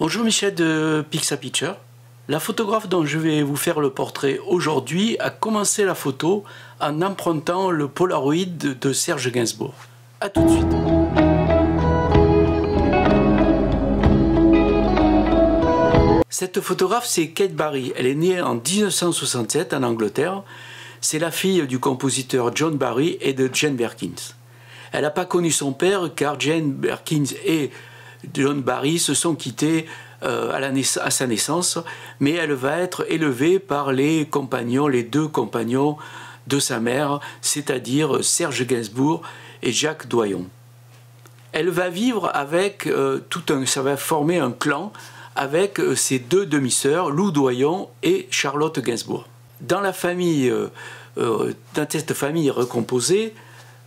Bonjour Michel de PIXA PICTURES. La photographe dont je vais vous faire le portrait aujourd'hui a commencé la photo en empruntant le Polaroid de Serge Gainsbourg. A tout de suite. Cette photographe, c'est Kate Barry. Elle est née en 1967 en Angleterre. C'est la fille du compositeur John Barry et de Jane Birkin. Elle n'a pas connu son père car Jane Birkin et John Barry se sont quittés à sa naissance, mais elle va être élevée par les deux compagnons de sa mère, c'est-à-dire Serge Gainsbourg et Jacques Doillon. Elle va vivre avec ça va former un clan avec ses deux demi-sœurs, Lou Doillon et Charlotte Gainsbourg. Dans cette famille recomposée,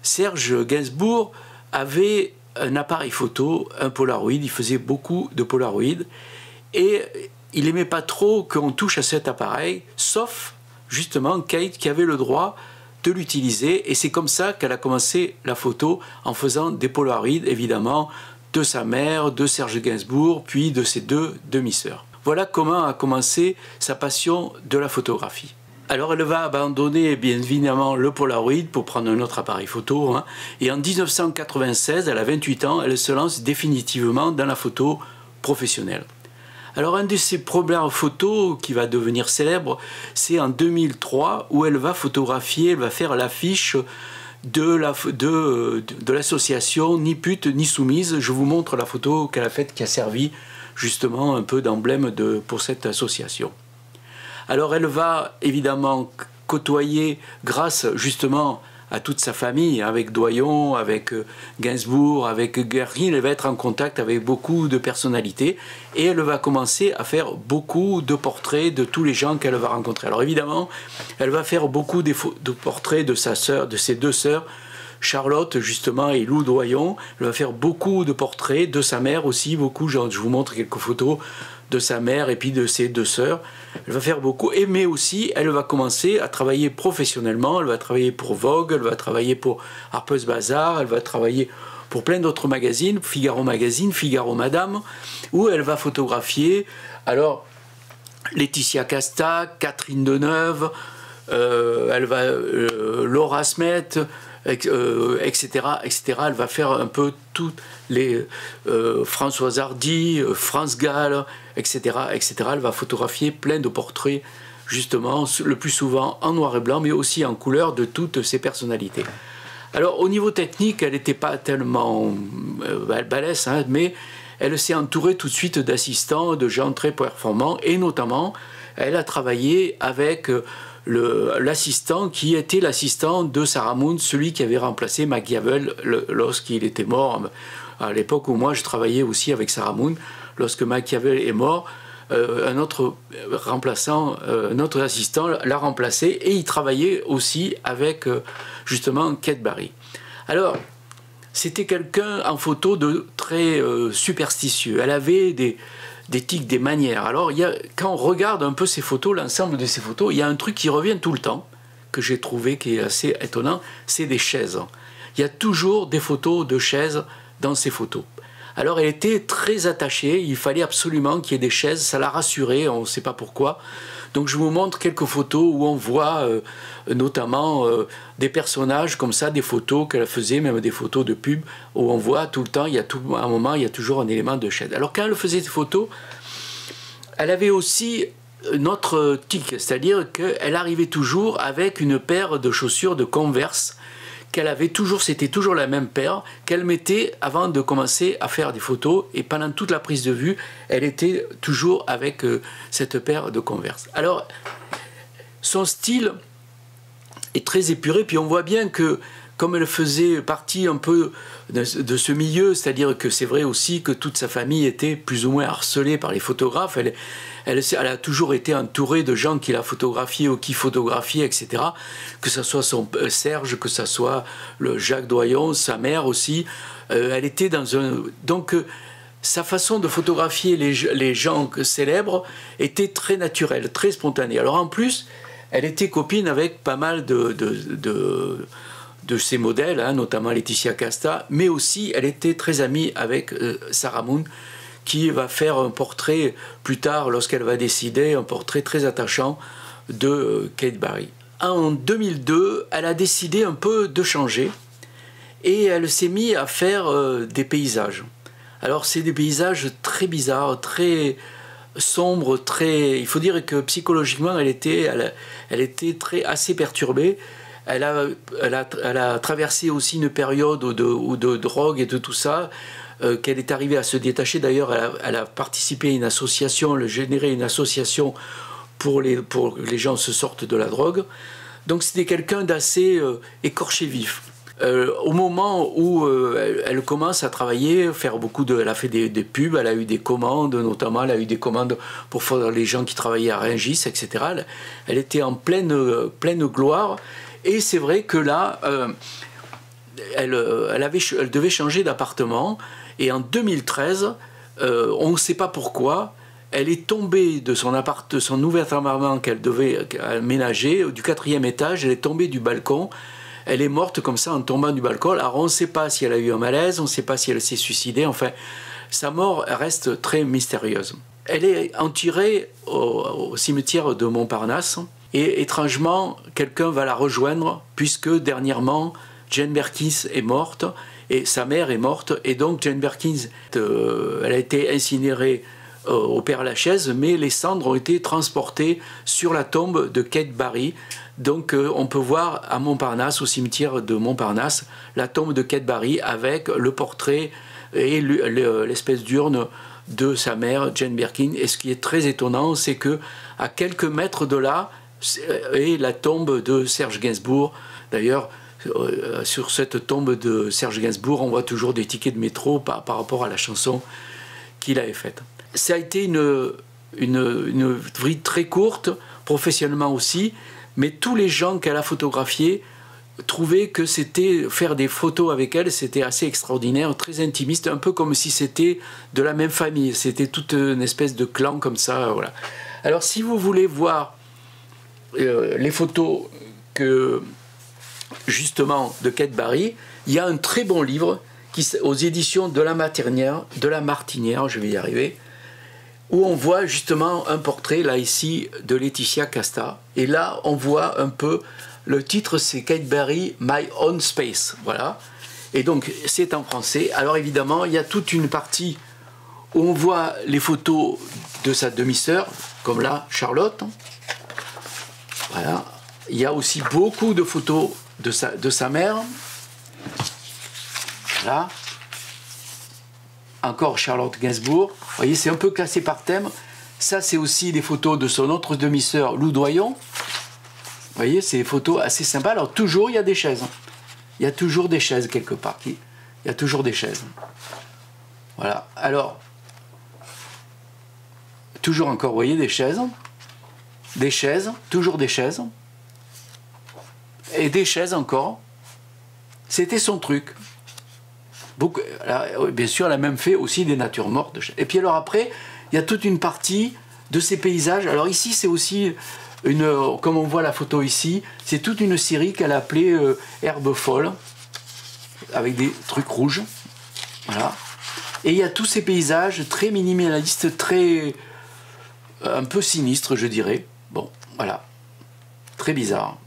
Serge Gainsbourg avait un appareil photo, un Polaroid, il faisait beaucoup de Polaroid, et il n'aimait pas trop qu'on touche à cet appareil, sauf justement Kate qui avait le droit de l'utiliser, et c'est comme ça qu'elle a commencé la photo, en faisant des Polaroids évidemment, de sa mère, de Serge Gainsbourg, puis de ses deux demi-sœurs. Voilà comment a commencé sa passion de la photographie. Alors elle va abandonner bien évidemment le Polaroid pour prendre un autre appareil photo, hein, et en 1996, elle a 28 ans, elle se lance définitivement dans la photo professionnelle. Alors un de ses premières photos qui va devenir célèbre, c'est en 2003 où elle va photographier, elle va faire l'affiche de l'association Ni pute ni soumise. Je vous montre la photo qu'elle a faite qui a servi justement un peu d'emblème pour cette association. Alors elle va évidemment côtoyer, grâce justement à toute sa famille, avec Doillon, avec Gainsbourg, avec Birkin, elle va être en contact avec beaucoup de personnalités et elle va commencer à faire beaucoup de portraits de tous les gens qu'elle va rencontrer. Alors évidemment, elle va faire beaucoup de portraits de sa sœur, de ses deux sœurs, Charlotte justement et Lou Doillon. Elle va faire beaucoup de portraits de sa mère aussi, beaucoup, je vous montre quelques photos de sa mère et puis de ses deux sœurs. Elle va faire beaucoup, mais aussi elle va commencer à travailler professionnellement, elle va travailler pour Vogue, elle va travailler pour Harper's Bazaar, elle va travailler pour plein d'autres magazines, Figaro Magazine, Figaro Madame, où elle va photographier alors Laetitia Casta, Catherine Deneuve, Laura Smet, etc., etc. Elle va faire un peu toutes les Françoise Hardy, France Gall, etc., etc. Elle va photographier plein de portraits, justement, le plus souvent en noir et blanc, mais aussi en couleur, de toutes ces personnalités. Alors, au niveau technique, elle n'était pas tellement balèze, hein, mais elle s'est entourée tout de suite d'assistants, de gens très performants, et notamment, elle a travaillé avec l'assistant qui était l'assistant de Sarah Moon, celui qui avait remplacé Machiavel lorsqu'il était mort, à l'époque où moi je travaillais aussi avec Sarah Moon. Lorsque Machiavel est mort, un autre assistant l'a remplacé et il travaillait aussi avec justement Kate Barry. Alors c'était quelqu'un en photo de très superstitieux, elle avait des tics, des manières. Alors, quand on regarde un peu ces photos, l'ensemble de ces photos, il y a un truc qui revient tout le temps, que j'ai trouvé qui est assez étonnant, c'est des chaises. Il y a toujours des photos de chaises dans ces photos. Alors, elle était très attachée, il fallait absolument qu'il y ait des chaises, ça la rassurait, on ne sait pas pourquoi. Donc, je vous montre quelques photos où on voit notamment des personnages comme ça, des photos qu'elle faisait, même des photos de pub, où on voit tout le temps, à un moment, il y a toujours un élément de chaîne. Alors, quand elle faisait ces photos, elle avait aussi notre tic, c'est-à-dire qu'elle arrivait toujours avec une paire de chaussures de Converse, qu'elle avait toujours, c'était toujours la même paire, qu'elle mettait avant de commencer à faire des photos, et pendant toute la prise de vue, elle était toujours avec cette paire de Converse. Alors, son style est très épuré, puis on voit bien que, comme elle faisait partie un peu de ce milieu, c'est-à-dire que c'est vrai aussi que toute sa famille était plus ou moins harcelée par les photographes, elle a toujours été entourée de gens qui la photographiaient ou qui photographiaient, etc., que ce soit son Serge, que ce soit le Jacques Doillon, sa mère aussi, elle était dans un... Donc sa façon de photographier les gens célèbres était très naturelle, très spontanée. Alors en plus, elle était copine avec pas mal de ses modèles, hein, notamment Laetitia Casta, mais aussi elle était très amie avec Sarah Moon, qui va faire un portrait plus tard, lorsqu'elle va décider, un portrait très attachant de Kate Barry. En 2002, elle a décidé un peu de changer et elle s'est mise à faire des paysages. Alors c'est des paysages très bizarres, très sombres, très... Il faut dire que psychologiquement, elle était assez perturbée. Elle a traversé aussi une période de drogue et de tout ça, qu'elle est arrivée à se détacher. D'ailleurs, elle a participé à une association, elle a généré une association pour que les gens se sortent de la drogue. Donc c'était quelqu'un d'assez écorché vif. Au moment où elle commence à travailler, faire beaucoup de, elle a fait des pubs, elle a eu des commandes, notamment elle a eu des commandes pour faire les gens qui travaillaient à Rungis, etc. Elle était en pleine gloire. Et c'est vrai que là, elle devait changer d'appartement. Et en 2013, on ne sait pas pourquoi, elle est tombée de son nouvel appartement qu'elle devait aménager, du 4e étage, elle est tombée du balcon. Elle est morte comme ça en tombant du balcon. Alors on ne sait pas si elle a eu un malaise, on ne sait pas si elle s'est suicidée. Enfin, sa mort reste très mystérieuse. Elle est enterrée au cimetière de Montparnasse. Et étrangement, quelqu'un va la rejoindre, puisque dernièrement, Jane Birkin est morte, et sa mère est morte. Et donc Jane Birkin, elle a été incinérée au Père Lachaise, mais les cendres ont été transportées sur la tombe de Kate Barry. Donc on peut voir à Montparnasse, au cimetière de Montparnasse, la tombe de Kate Barry avec le portrait et l'espèce d'urne de sa mère, Jane Birkin. Et ce qui est très étonnant, c'est que à quelques mètres de là est la tombe de Serge Gainsbourg. D'ailleurs, sur cette tombe de Serge Gainsbourg, on voit toujours des tickets de métro par rapport à la chanson qu'il avait faite. Ça a été une vie très courte, professionnellement aussi, mais tous les gens qu'elle a photographiés trouvaient que c'était faire des photos avec elle, c'était assez extraordinaire, très intimiste, un peu comme si c'était de la même famille, c'était toute une espèce de clan comme ça, voilà. Alors si vous voulez voir les photos que, justement, de Kate Barry, il y a un très bon livre aux éditions de La Martinière, je vais y arriver, où on voit justement un portrait, là ici, de Laetitia Casta. Et là, on voit un peu, le titre c'est Kate Barry, My Own Space, voilà. Et donc, c'est en français. Alors évidemment, il y a toute une partie où on voit les photos de sa demi-sœur, comme là, Charlotte. Voilà. Il y a aussi beaucoup de photos de sa mère. Voilà. Encore Charlotte Gainsbourg. Vous voyez, c'est un peu classé par thème. Ça, c'est aussi des photos de son autre demi-sœur, Lou Doillon. Vous voyez, c'est des photos assez sympas. Alors, toujours, il y a des chaises. Il y a toujours des chaises, quelque part. Il y a toujours des chaises. Voilà. Alors, toujours encore, vous voyez, des chaises. Des chaises. Toujours des chaises. Et des chaises encore. C'était son truc. Donc, bien sûr, elle a même fait aussi des natures mortes. Et puis alors après, il y a toute une partie de ces paysages. Alors ici, c'est aussi, comme on voit la photo ici, c'est toute une série qu'elle a appelée Herbe Folle, avec des trucs rouges. Voilà. Et il y a tous ces paysages très minimalistes, très... un peu sinistres, je dirais. Bon, voilà. Très bizarre.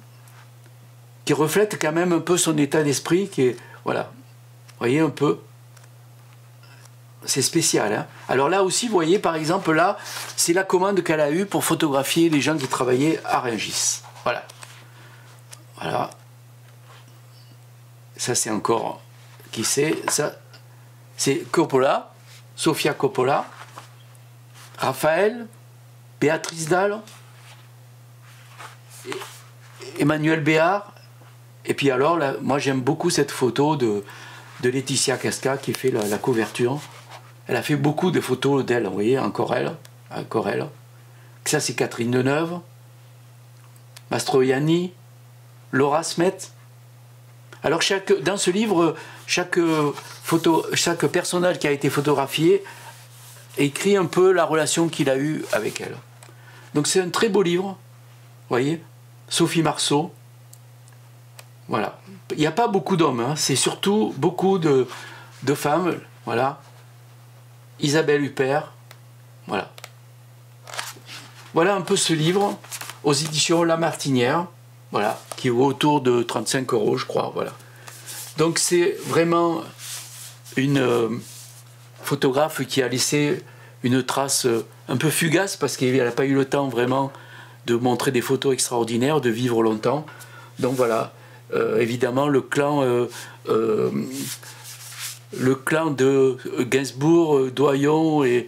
Qui reflète quand même un peu son état d'esprit, qui est... Voilà. Vous voyez un peu, c'est spécial. Hein, alors là aussi, vous voyez, par exemple, là, c'est la commande qu'elle a eue pour photographier les gens qui travaillaient à Rungis. Voilà. Voilà. Ça, c'est encore... Qui c'est? Ça, c'est Coppola, Sophia Coppola, Raphaël, Beatrice Dalle, Emmanuel Béard. Et puis alors, là, moi, j'aime beaucoup cette photo de Laetitia Casta qui fait la couverture. Elle a fait beaucoup de photos d'elle, vous voyez, encore elle. Ça, c'est Catherine Deneuve, Mastroianni, Laura Smet. Alors, dans ce livre, chaque personnage qui a été photographié écrit un peu la relation qu'il a eue avec elle. Donc, c'est un très beau livre, vous voyez, Sophie Marceau. Voilà. Il n'y a pas beaucoup d'hommes, hein. C'est surtout beaucoup de femmes. Voilà. Isabelle Huppert. Voilà. Voilà un peu ce livre aux éditions La Martinière, voilà, qui vaut autour de 35 €, je crois. Voilà. Donc c'est vraiment une photographe qui a laissé une trace un peu fugace, parce qu'elle n'a pas eu le temps vraiment de montrer des photos extraordinaires, de vivre longtemps. Donc voilà, évidemment le clan de Gainsbourg, Doillon et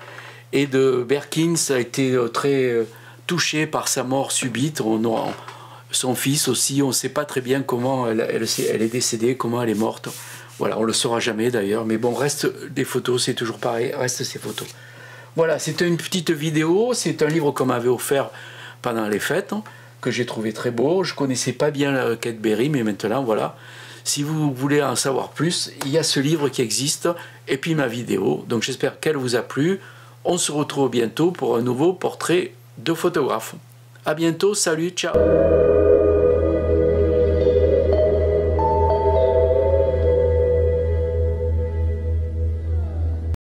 de Birkin, ça a été très touché par sa mort subite. Son fils aussi, on ne sait pas très bien comment elle est décédée, comment elle est morte. Voilà, on ne le saura jamais d'ailleurs, mais bon, reste des photos, c'est toujours pareil, reste ces photos. Voilà, c'était une petite vidéo, c'est un livre qu'on m'avait offert pendant les fêtes, que j'ai trouvé très beau. Je ne connaissais pas bien la Kate Barry, mais maintenant, voilà. Si vous voulez en savoir plus, il y a ce livre qui existe, et puis ma vidéo. Donc j'espère qu'elle vous a plu. On se retrouve bientôt pour un nouveau portrait de photographe. A bientôt, salut, ciao.